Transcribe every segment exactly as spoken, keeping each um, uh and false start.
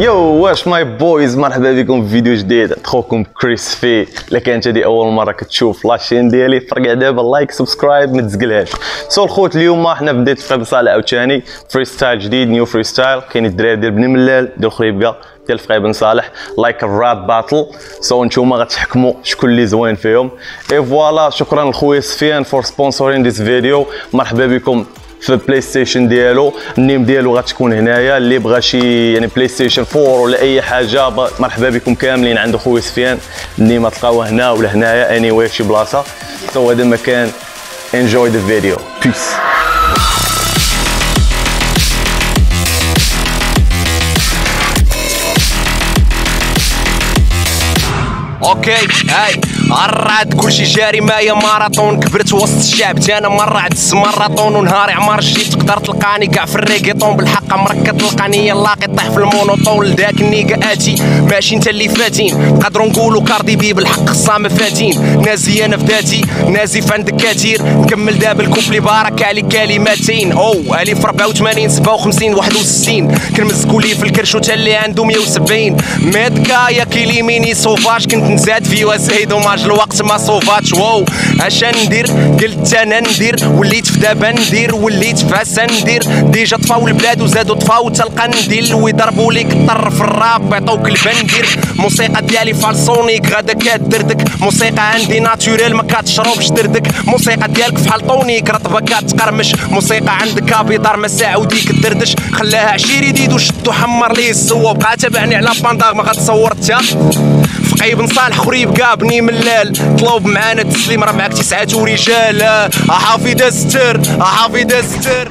يو واش ماي بويز، مرحبا بكم في فيديو جديد. اخوكم كريسفي. الا كانت هذه اول مره كتشوف لاشين ديالي فرقع دابا لايك سبسكرايب ما تزقلهاش. سو الخوت اليوم حنا بديت فقيه بن صالح عاوتاني فريستايل جديد، نيو فريستايل. كاين الدراري ديال بني ملال، ديال خريبكة، ديال فقيه بن صالح، لايك الراب باتل. سو نتوما غتحكموا شكون اللي زوين فيهم. اي فوالا، شكرا لخويا سفيان فور سبونسورين ذيس فيديو. مرحبا بكم في البلاي ستيشن ديالو، النيم ديالو غتكون هنايا. اللي بغى شي يعني بلاي ستيشن أربعة ولا اي حاجه مرحبا بكم كاملين عند خويا سفيان، النيم تلقاوها هنا ولا هنايا، اني واي شي بلاصه. سو هذا المكان. انجوي ذا فيديو. بيس. اوكي هاي عرعت كلشي جاري معايا ماراطون، كبرت وسط الشعب تانا مرة عدس ماراطون، ونهاري عمار شتي تقدر تلقاني كاع في الريكيطون، بالحق عمرك كتلقاني يلاقي طيح في المونوطون. لذاك النيكا اتي ماشي انت اللي فاتين، نقدرو نقولو كاردي بي بالحق خصام فاتين، نازي انا في ذاتي نازف عندك كثير، نكمل دابا الكوبلي بارك عليك كلمتين. او الف أربعة وثمانين سبعة وخمسين واحد وستين كنمز كولي في الكرش وتا اللي عنده مية وسبعين، ميدكا يا كيليميني سوفاج كنت نزاد فيها زايد وما الوقت ما صوفاتش. واو اش ندير، قلت انا ندير، وليت في دابا ندير، وليت في عسى ندير، ديجا طفاو البلاد وزادوا طفاو تا القنديل، ويضربوا ليك الطر في الراب يعطوك البندير. موسيقى ديالي فالسونيك غادا كدردك، موسيقى عندي ناتوريل ما كتشربش دردك، موسيقى ديالك فحال طونيك رطبه كتقرمش، موسيقى عندك ابيضار ما ساعوديك الدردش، خلاها عشيري ديدو شدو حمر ليه السوا، وبقى تابعني على بانداغ ما غتصور تا فقيه بن صالح خريبكة بني ملال. طلوب معانا التسليم راه معاك تسعة ورجال، حافظة ستر حافظة ستر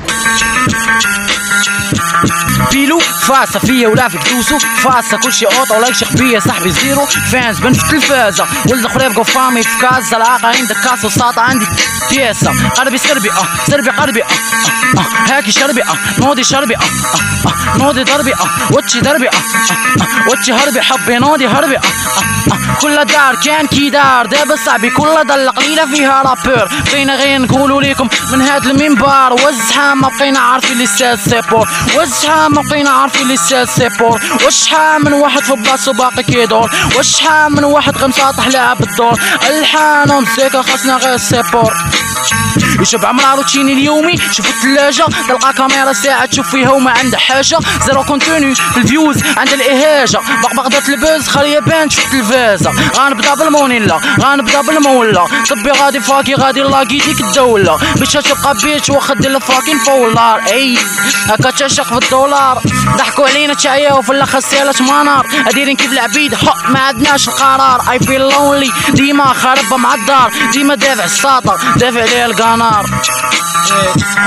بيلو فاصة فيا ولا فيك دوسو فاصة كلشي اوطا ولا يشيخ بيا صاحبي زيرو فانز بان في التلفازة ولد خريبكة وفامي في كازا، العاقة عندك كاس وساطة عندي تيسة، قلبي سربي اه سربي قلبي اه اه اه هاكي شربي اه نوضي شربي اه اه اه نوضي ضربي اه واتشي ضربي اه اه اه واتشي هربي حبي نوضي هربي اه اه اه كل دار كان كي دار دابا صاحبي كل ضلة قليلة فيها رابور، بقينا غير نقولو ليكم من هاد المنبر وزحام ما بقينا عارفين لسات سيبور، وزحام ما بقينا عارفين لسات سيبور، وشحال من واحد في بلاصتو باقي كيدور، وشحال من واحد غمساطح لعب الدور، الحان ومزيكا خاصنا غير سيبور. يشب عمرها روتيني اليومي، شوف الثلاجة تلقى كاميرا ساعة تشوف فيها وما عندها حاجة، زيرو كونتوني في الفيوز عند الإهاجة، بغبغضة البوز خليها بان تشوف التلفازة، غنبدا بالمونيلا غنبدا بالمولا، طبي غادي فاكي غادي لاكي ديك الدولة، باش تبقى بيت واخا دير الفاكين فولار، اي هاكا تعشق في الدولار، ضحكوا علينا تعياو في الآخر سالت منار، دايرين كيف العبيد حق ما عندناش القرار، I feel lonely ديما خاربة مع الدار، ديما دافع الساطر دافع عليها القنار.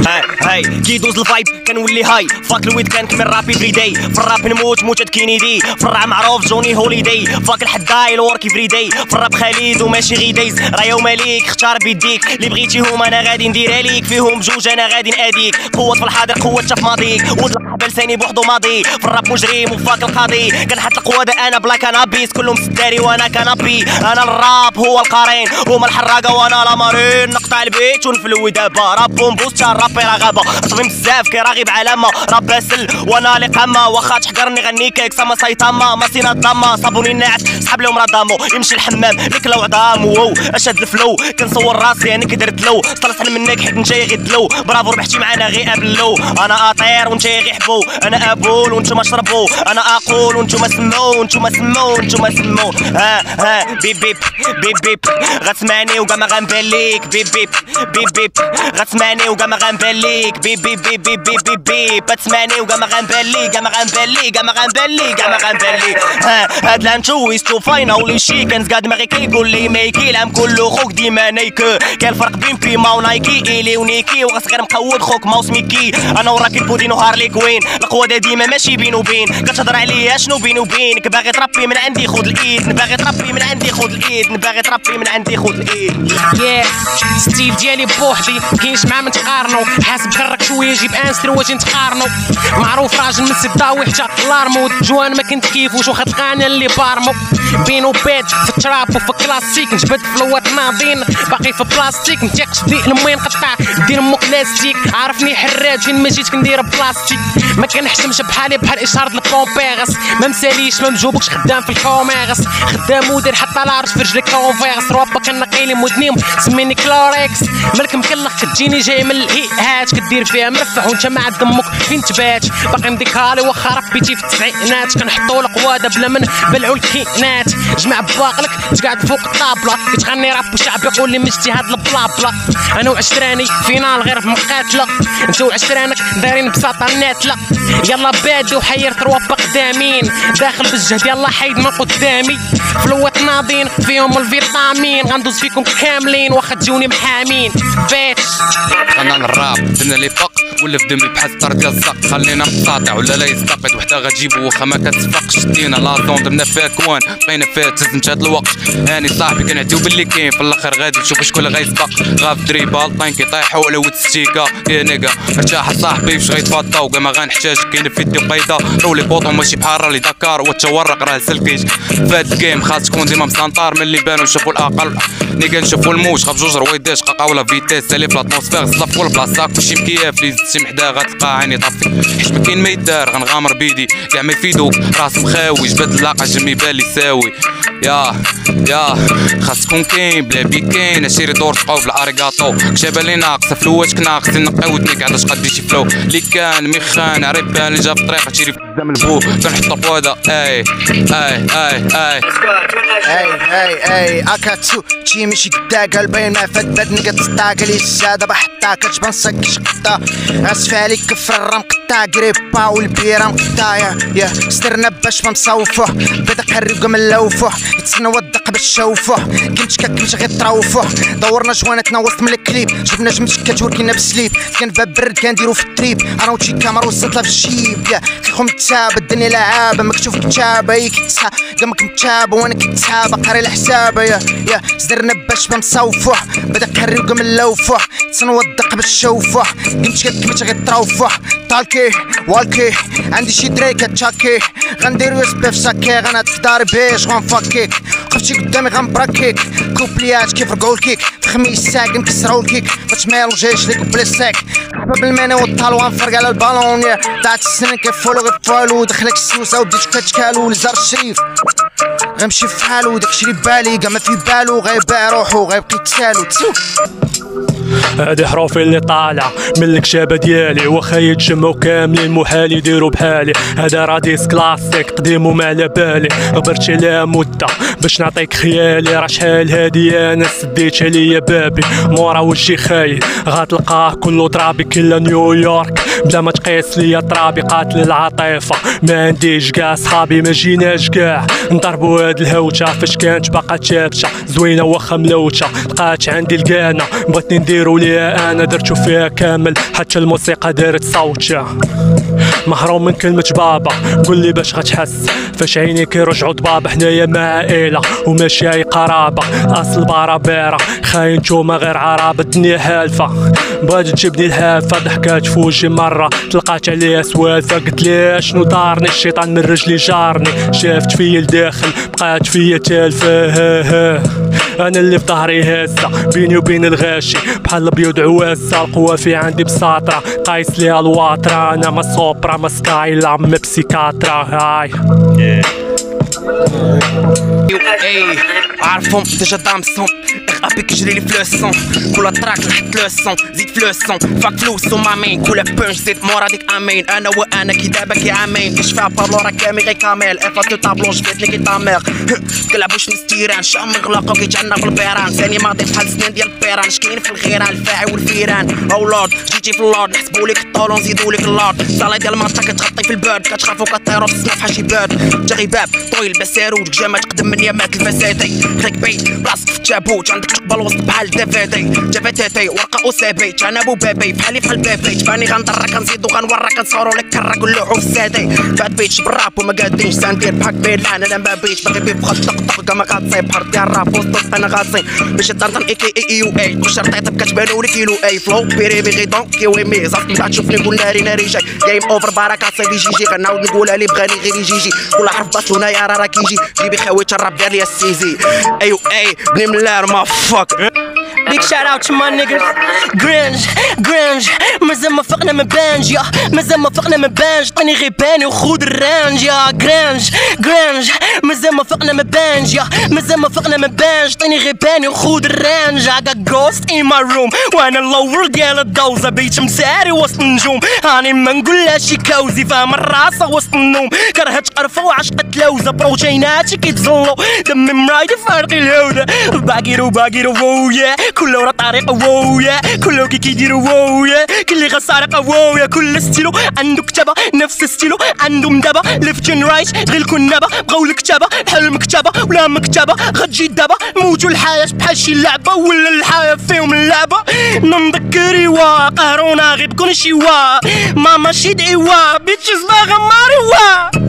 هاي هاي كيدوز الفايب كنولي هاي، فاك الويد كنكمل رابي فري داي، في الراب نموت موت هاد كينيدي، في الراب معروف جوني هوليداي، فاك الحداي الورك فري داي، في الراب خالد وماشي غي دايز، راه يوم ماليك اختار بيديك، اللي بغيتيهم انا غادي نديرها ليك، فيهم بجوج انا غادي ناديك، قوة في الحاضر قوة تا في ماضيك، وتلقى بلساني بوحدو ماضي، في الراب مجرم وفاك القاضي، كنحط القوادة انا بلا كنابيس، كلهم سداري وانا كنابي، انا الراب هو القرين، هما الحراقة وانا لا مارين، نقطع البيت ونفلوي دابا، راب بوستا رابي راه غابة، طبيب بزاف كيراغب علامة، راه باسل وانا اللي قامة، واخا تحقرني غنيكيك سما سايطاما، ماسينا الضامة، صابوني ناعس، صحاب لهم راه ضامو، يمشي الحمام، لكلا وعظام، واو اش هاد الفلو، كنصور راسي انا كدير دلو، طلعت منك حيت نتايا غير دلو، برافو ربحتي معانا غير ابلو، انا اطير ونتايا غير حبو، انا ابول ونتوما شربو، انا اقول ونتوما سمعو، نتوما سمعو، نتوما سمعو، ها ها بيب بيب بيب بيب، غتسمعني وكاع ما غنبان ليك، بيب بيب بيب بيب غتسمعني وكاع ما غنبان ليك، بيب بيب بيب بيب بيب بيب بيب غتسمعني وكاع ما غنبان ليك، كاع ما غنبان ليك، كاع ما غنبان ليك، كاع ما غنبان ليك. ها هاد لانتو از تو فاين اولي شي كنز كاع دماغي كيقول لي مايكي العام كلو خوك ديما نايكو، كاين الفرق بين بيما ونايكي، ايلي ونيكي وغتغير مقود خوك ما وسميكي، انا وراك البودين وهارلي كوين، القوة ديما ماشي بين وبين، كتهضر عليا شنو بين وبينك، باغي تربي من عندي خود الايد، باغي تربي من عندي خود الايد، باغي تربي من عندي خود الايد. ياه ستيل ديالي بوحدي كاينش مع ما تقارنو، حاسب كرك شويه جيب انستر واجي نتقارنو، معروف راجل من السدا وحتى لارمود، جوان ما كنت كيفوش واخا تلقاني اللي بارمو، بين وبيت في تراب وفي كلاسيك نجبد فلوات ناضين باقي في بلاستيك متيقش بيه المهم قطع دير مو كلاسيك عرفني حراج فين ما جيت كندير بلاستيك ما كنحشمش بحالي بحال اشهار البومبيغس ما مساليش ما مجوبكش خدام في الكوميرس خدام ودير حتى لارج في رجلي كونفيرس روبا كنقي لي مودنيم سميني كلوريكس مالك مكلخ كتجيني جاي من الهيئات كدير فيها مرفح وانت ما عاد دمك فين تبات باقي مديكالي واخا ربيتي في التسعينات كنحطو القواده بلا من بلعو الكينات جمع بواقلك تقعد فوق الطابله كتغني راب وشعبي يقول لي مشتي هاد البلابله انا وعشراني فينال غير في مقاتله انت وعشرانك دايرين بساطه ناتله يلا بادي وحيرت روابا قدامين داخل بالجهد يلا حيد من قدامي فلوات ناضين فيهم الفيتامين غندوز فيكم كاملين واخا تجوني محامين بيتش انا نراب درنا لي فق ولا في دمي بحال طرد الزق خلينا مقاطع ولا لا يستقد وحده غتجيبو واخا ما كتصفقش دينا لاطون درنا فيها كوان بقينا فيها تزمت هاد الوقت هاني صاحبي كنعديو باللي كاين في الاخر غادي تشوف شكون اللي غيسبق غاف دريبال طين كيطيحو على ود ستيكا يا نيكا ارتاح صاحبي باش غيتفضى وكا ما غنحتاجك كاين في يدي بيضا رولي بوطو ماشي بحال راه لي دكار وتورق راه سلكيت فهاد الكيم خاص تكون ديما مسنطار من اللي بانو نشوفو الاقل نيكا نشوفو الموج خاف جوج رويداش قاقا ولا فيتيس تالي في لاتموسفير صلف كل بلاصه كلشي مكياف لي زدتي محدا غتلقى عيني طافي حيت ما كاين ما يدار غنغامر بيدي كاع ما يفيدوك راس مخاوي جبد اللاقه جمي بالي ساوي ياه ياه خاص تكون كاين بلا بي كاين عشيري دور تقاو في الاريكاطو كتابه لي ناقصه فلواتك ناقصين نقاو ودنيك علاش قديتي فلو لي كان ميخان عريب بان لي جا في الطريق تيري قدام البو كنحطو بوادا اي اي اي اي اي اي اي اكاتسو تشي ماشي قداكا الباين ما فدات نيكا تصداكا لي الساده بحطا كتبان ساك شقطا اسف عليك كفر الرام قطا كريبا والبيرا مقطا يا يا سترنا باش ما نصوفوه بدا قريب كما نلوفوه يتسناو الدق باش تشوفوه كنت كاكلش غير تروفوه دورنا جواناتنا وسط من الكليب جبنا جمتك كتوركينا بالسليب كنباب برد كنديرو في التريب انا وتشي كاميرا وصلتها في الشيب يا خيخو متابة الدنيا لعابة مكتوف كتابة هي كتسحى قامك متابة وانا كتسحابة قاري الحسابة يا يا زرنا باش ما نصوفوه بدا قريب كما نلوفوه يتسناو الدق باش تشوفوه كنت كاكلش غير تروفوه طالكيه والكيه عندي شي دري كتشاكيه غنديرو يسبي في ساكيه غنهد في داري باش غنفاكيك خفتي قدامي غنبراكيك كوبليات كيفرقعو الكيك في خميس ساكن كسرعو الكيك ما تميلوجيش ليك بلي ساك حباب الماني والطالو غنفرق على البالون يا ضاعت السنين كنفولو غير فالو دخلك السوسه وبديتو كتكالو لزار الشريف غنمشي فحالو داكشي لي بالي كاع ما في بالو غيباع روحو غيبقى يتسالو هادي حروفي اللي طالعه من الكشابه ديالي واخا يتجمعو كاملين محال يديرو بحالي هذا راه ديسك كلاسيك قديم ما على بالي غبرت عليها مده باش نعطيك خيالي راه شحال هادي انا سديت عليا بابي مورا وجهي خايل غتلقاه كلو ترابي كلا نيويورك بلا ما تقيس ليا ترابي قاتل العاطفه ما عنديش كاع صحابي ما جيناش كاع نضربو هاد الهوته فاش كانت باقا تابته زوينه واخا ملوته بقات عندي الكانه بغاتني نديرو ليها انا درتو فيها كامل حتى الموسيقى دارت صوتها مهروم من كلمه بابا قول لي باش غتحس فاش عيني كيرجعو لبابا حنايا مع عائله وماشي اي قرابه اصل بارابيره خاين نتوما غير عرابه الدنيا هالفه بغات تجيبني الهافه ضحكات في وجهي مره طلقات عليها سوالفه قلت ليها شنو دارني الشيطان من رجلي جارني شافت فيا لداخل بقات فيا تالفه ها ها انا اللي في ظهري هازه بيني وبين الغاشي بحال البيض عوازه القوه في عندي بساطره قايس ليها الواطره انا ما سوبرا ما سكاي لا ما بسيكاترا هاي عارفهم ديجا دامسهم ابي كيجري لي فلوسون كل تراك نحط لوسون زيد فلوسون فاك فلوسون مامين كل بونش زيد مورا ديك امين انا وانا كي دابا كي عامين كشفا بابلو راه كامل غير كامل افاتو طابلون جبدت لي كي طامير كلعبوش نستيران شام غلاقو كيتعنا في البيران ثاني ماضي بحال السنين ديال البيران شكاين في الغيران الفاعي والفيران او لورد جيتي في اللورد نحسبو ليك الطول ونزيدو ليك اللورد الصاله ديال الماتشا كتغطي في البرد كتخاف وكطيرو في الصناف بحال شي بارد انت غيباب طويل بساروت جا ما تقدم من يمات الفساتي كليك بيت راسك جابوت عندك القبل وسط بحال دافادي جابتاتي ورقه وسابيت انا بو بابي بحالي بحال بابيت فاني غنضرك غنزيد وغنورك غنصورو لك كره كلوحو السادي بعد بيتش بالراب وما قادينش ساندير بحال بيلان انا ما بيتش باغي بيب خط طق طق ما غاتصيب بحال ديال الراب وسط انا غاصين باش طنطن اي كي اي يو اي كلشي رطيطه كتبانو لي كيلو اي فلو بيري بيغي دونك كي وي مي زعما كنت تشوفني كل ناري ناري جاي جيم اوفر بركه صاحبي جي جي كنعاود نقولها لي بغاني غير يجي جي كل حرف باص هنا يا راه كيجي جيبي خويت الراب ديال ليا السيزي ايو اي بني ملال ما فاك Big shout out to my niggas Gringe, Gringe مازال ما فقنا من بانج يا مازال ما فقنا من بانج طني غير باني وخود الرانج يا Gringe, Gringe مازال ما فقنا من بانج يا مازال ما فقنا من بانج طني غير باني وخود الرانج I got ghost in my room وانا اللور ديال الدوزة بيت مساري وسط النجوم هاني ما نقولهاش كوزي فاهم الراسة وسط النوم كرهت قرفة وعشقت لوزة بروتيناتي كيتزلو دمي مرايدي فارقي الهودة باكيرو باكيرو وويا كله ورا طريقه وويا كله كي كيديرو وويا كلي غسارقه وويا كل ستيلو عنده كتابه نفس ستيلو عنده مدابه ليفت اند رايت غير الكنابه بغاو الكتابه بحال المكتبه ولا مكتبه غتجي دابا موتوا الحياه بحال شي لعبه ولا الحياه فيهم اللعبه نمذكري وا قهرونا غير بكون شي وا ماما شي دعي وا بيتشز باغا ماري وا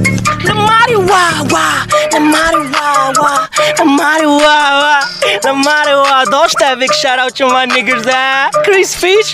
لماري وا وا لماري وا وا لماري وا وا لماري وا دوشتا بيك Shout out to my niggas, ah, Chris Fish.